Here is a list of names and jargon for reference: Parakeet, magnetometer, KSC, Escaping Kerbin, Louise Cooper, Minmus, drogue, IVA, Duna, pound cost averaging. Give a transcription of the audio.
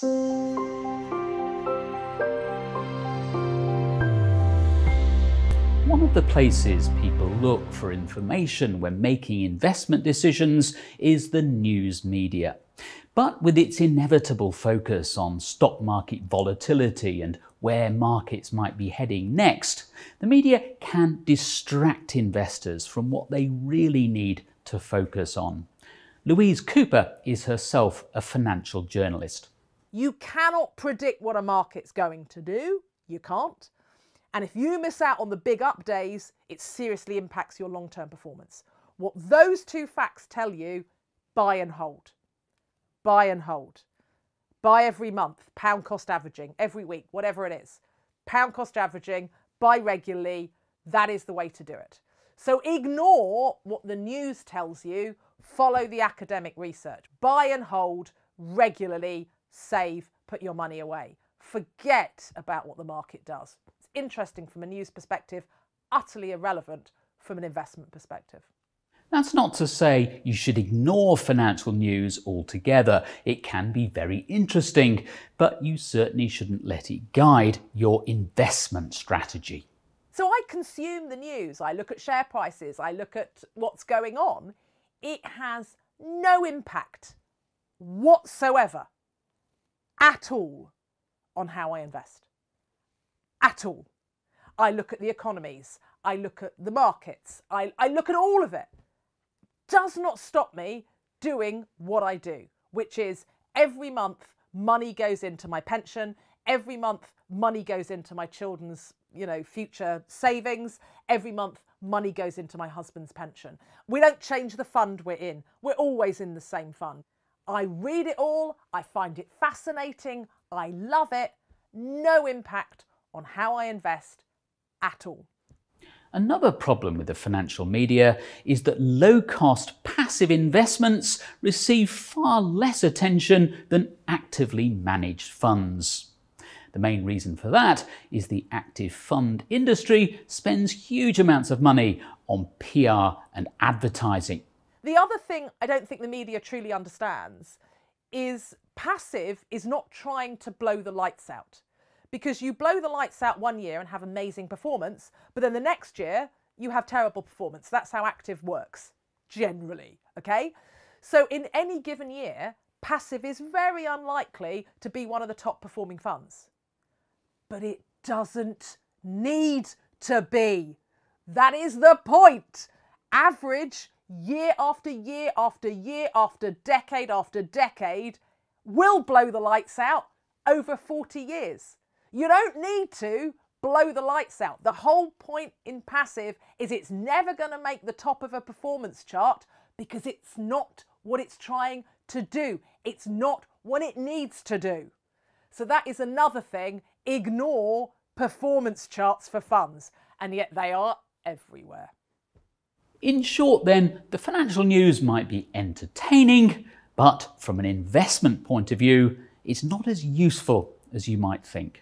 One of the places people look for information when making investment decisions is the news media. But with its inevitable focus on stock market volatility and where markets might be heading next, the media can distract investors from what they really need to focus on. Louise Cooper is herself a financial journalist. You cannot predict what a market's going to do. You can't. And if you miss out on the big up days, it seriously impacts your long-term performance. What those two facts tell you, buy and hold. Buy and hold. Buy every month, pound cost averaging, every week, whatever it is. Pound cost averaging, buy regularly, that is the way to do it. So ignore what the news tells you, follow the academic research. Buy and hold regularly, save, put your money away. Forget about what the market does. It's interesting from a news perspective, utterly irrelevant from an investment perspective. That's not to say you should ignore financial news altogether. It can be very interesting, but you certainly shouldn't let it guide your investment strategy. So I consume the news, I look at share prices, I look at what's going on. It has no impact whatsoever at all on how I invest. At all. I look at the economies, I look at the markets, I look at all of it. Does not stop me doing what I do, which is every month money goes into my pension, every month money goes into my children's, future savings, every month money goes into my husband's pension. We don't change the fund we're in. We're always in the same fund. I read it all, I find it fascinating, I love it. No impact on how I invest at all. Another problem with the financial media is that low-cost passive investments receive far less attention than actively managed funds. The main reason for that is the active fund industry spends huge amounts of money on PR and advertising. The other thing I don't think the media truly understands is passive is not trying to blow the lights out. Because you blow the lights out one year and have amazing performance, but then the next year you have terrible performance. That's how active works, generally, okay? So in any given year, passive is very unlikely to be one of the top performing funds. But it doesn't need to be. That is the point. Average year after year after year after decade will blow the lights out over 40 years. You don't need to blow the lights out. The whole point in passive is it's never going to make the top of a performance chart because it's not what it's trying to do. It's not what it needs to do. So that is another thing. Ignore performance charts for funds, and yet they are everywhere. In short then, the financial news might be entertaining, but from an investment point of view, it's not as useful as you might think.